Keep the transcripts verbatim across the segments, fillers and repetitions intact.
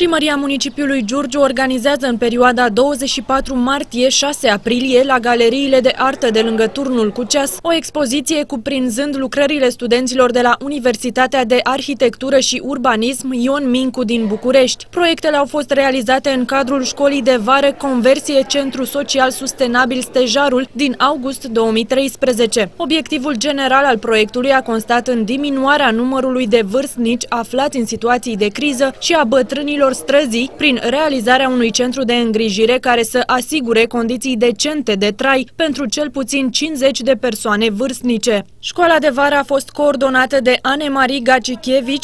Primăria Municipiului Giurgiu organizează în perioada douăzeci și patru martie - șase aprilie la Galeriile de Artă de lângă Turnul Cu Ceas o expoziție cuprinzând lucrările studenților de la Universitatea de Arhitectură și Urbanism Ion Mincu din București. Proiectele au fost realizate în cadrul Școlii de Vară Conversie Centru Social Sustenabil Stejarul din august două mii treisprezece. Obiectivul general al proiectului a constat în diminuarea numărului de vârstnici aflați în situații de criză și a bătrânilor străzii prin realizarea unui centru de îngrijire care să asigure condiții decente de trai pentru cel puțin cincizeci de persoane vârstnice. Școala de vară a fost coordonată de Anne-Marie,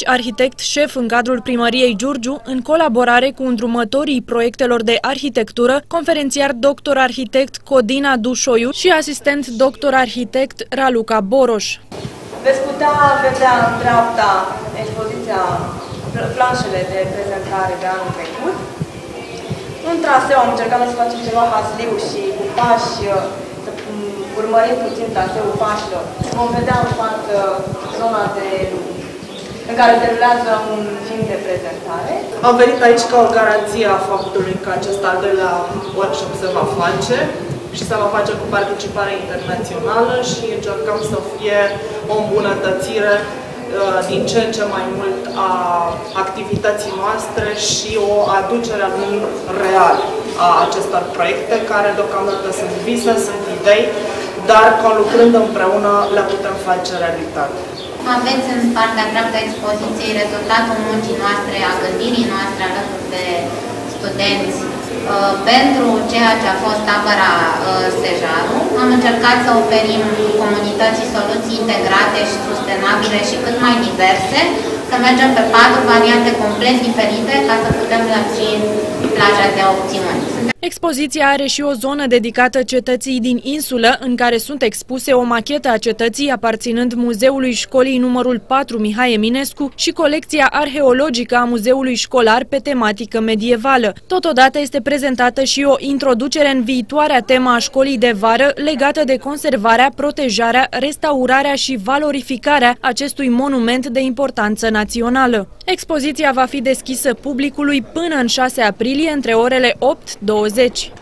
arhitect șef în cadrul Primăriei Giurgiu, în colaborare cu îndrumătorii proiectelor de arhitectură, conferențiar doctor arhitect Codina Dușoiu și asistent doctor arhitect Raluca Boroș. Veți putea vedea în dreapta expoziția planșele de prezentare de anul trecut. Un traseu, am încercat să facem ceva hasliu și cu pași, să urmărim puțin traseul pașilor. Vom vedea în față zona de, în care se rulează un film de prezentare. Am venit aici ca o garanție a faptului că acest al doilea workshop se va face și se va face cu participare internațională și încercăm să fie o îmbunătățire din ce în ce mai mult a activității noastre și o aducere în lume real a acestor proiecte, care deocamdată sunt vise, sunt idei, dar conlucrând împreună le putem face realitate. Aveți în partea dreaptă expoziției rezultatul muncii noastre, a gândirii noastre alături de studenți pentru ceea ce a fost apăra Stejarul. Am încercat să oferim comunității soluții integrate și sustenabile și cât mai diverse, să mergem pe patru variante complet diferite ca să putem lărgi plaja de opțiuni. Expoziția are și o zonă dedicată cetății din insulă, în care sunt expuse o machetă a cetății aparținând Muzeului Școlii numărul patru Mihai Eminescu și colecția arheologică a Muzeului Școlar pe tematică medievală. Totodată este prezentată și o introducere în viitoarea tema a școlii de vară legată de conservarea, protejarea, restaurarea și valorificarea acestui monument de importanță națională. Expoziția va fi deschisă publicului până în șase aprilie între orele opt și douăzeci.